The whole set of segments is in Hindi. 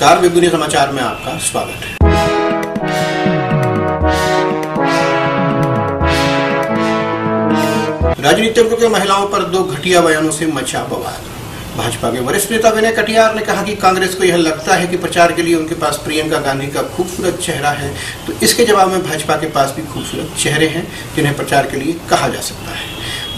नमस्कार, वेबदुनिया समाचार में आपका स्वागत है। राजनीतिज्ञों के महिलाओं पर दो घटिया बयानों से मचा बवाल। भाजपा के वरिष्ठ नेता विनय कटियार ने कहा कि कांग्रेस को यह लगता है कि प्रचार के लिए उनके पास प्रियंका गांधी का खूबसूरत चेहरा है, तो इसके जवाब में भाजपा के पास भी खूबसूरत चेहरे हैं जिन्हें प्रचार के लिए कहा जा सकता है।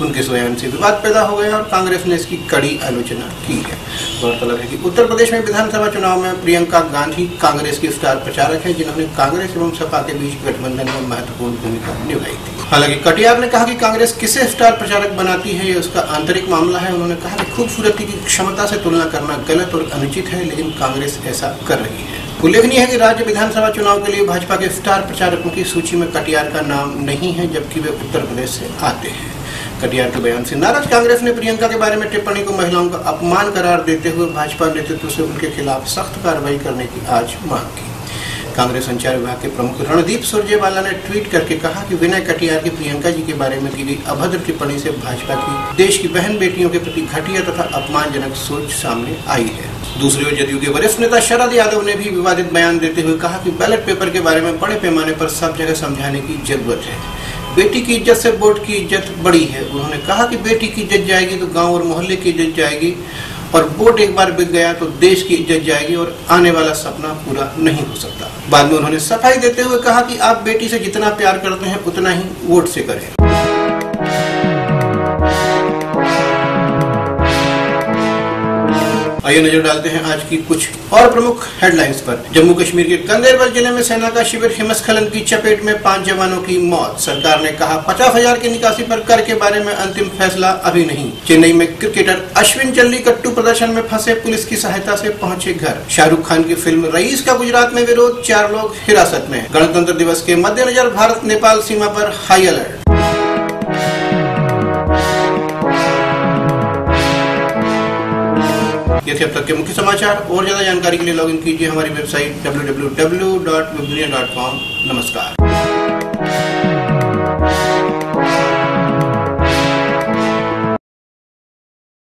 उनके बयान से विवाद पैदा हो गया और कांग्रेस ने इसकी कड़ी आलोचना की है। गौरतलब है कि उत्तर प्रदेश में विधानसभा चुनाव में प्रियंका गांधी कांग्रेस की स्टार प्रचारक है, जिन्होंने कांग्रेस एवं सपा के बीच गठबंधन में महत्वपूर्ण भूमिका निभाई थी। हालांकि कटियार ने कहा कि कांग्रेस किसे स्टार प्रचारक बनाती है यह उसका आंतरिक मामला है। उन्होंने कहा कि खूबसूरती की क्षमता से तुलना करना गलत और अनुचित है, लेकिन कांग्रेस ऐसा कर रही है। उल्लेखनीय है कि राज्य विधानसभा चुनाव के लिए भाजपा के स्टार प्रचारकों की सूची में कटियार का नाम नहीं है, जबकि वे उत्तर प्रदेश से आते हैं। कटियार के बयान से नाराज कांग्रेस ने प्रियंका के बारे में टिप्पणी को महिलाओं का अपमान करार देते हुए भाजपा नेतृत्व से उनके खिलाफ सख्त कार्रवाई करने की आज मांग की। कांग्रेस संचार विभाग के प्रमुख रणदीप सुरजेवाला ने ट्वीट करके कहा कि विनय कटियार की प्रियंका जी के बारे में की गई अभद्र टिप्पणी से भाजपा की देश की बहन बेटियों के प्रति घटिया तथा अपमानजनक सोच सामने आई है। दूसरी ओर जदयू के वरिष्ठ नेता शरद यादव ने भी विवादित बयान देते हुए कहा कि बैलेट पेपर के बारे में बड़े पैमाने पर सब जगह समझाने की जरूरत है। बेटी की इज्जत से वोट की इज्जत बड़ी है। उन्होंने कहा कि बेटी की इज्जत जाएगी तो गाँव और मोहल्ले की इज्जत जाएगी, और वोट एक बार बिक गया तो देश की इज्जत जाएगी और आने वाला सपना पूरा नहीं हो सकता। बाद में उन्होंने सफाई देते हुए कहा कि आप बेटी से जितना प्यार करते हैं उतना ही वोट से करें। आइए नजर डालते हैं आज की कुछ और प्रमुख हेडलाइंस पर। जम्मू कश्मीर के कंदेरबल जिले में सेना का शिविर हिमस्खलन की चपेट में 5 जवानों की मौत। सरकार ने कहा 50,000 की निकासी पर कर के बारे में अंतिम फैसला अभी नहीं। चेन्नई में क्रिकेटर अश्विन जल्ली कट्टू प्रदर्शन में फंसे, पुलिस की सहायता से पहुंचे घर। शाहरुख खान की फिल्म रईस का गुजरात में विरोध, 4 लोग हिरासत में। गणतंत्र दिवस के मद्देनजर भारत नेपाल सीमा पर हाई अलर्ट। ये थे अब तक के मुख्य समाचार। और ज्यादा जानकारी के लिए लॉग इन कीजिए हमारी वेबसाइट www.webdunia.com। नमस्कार।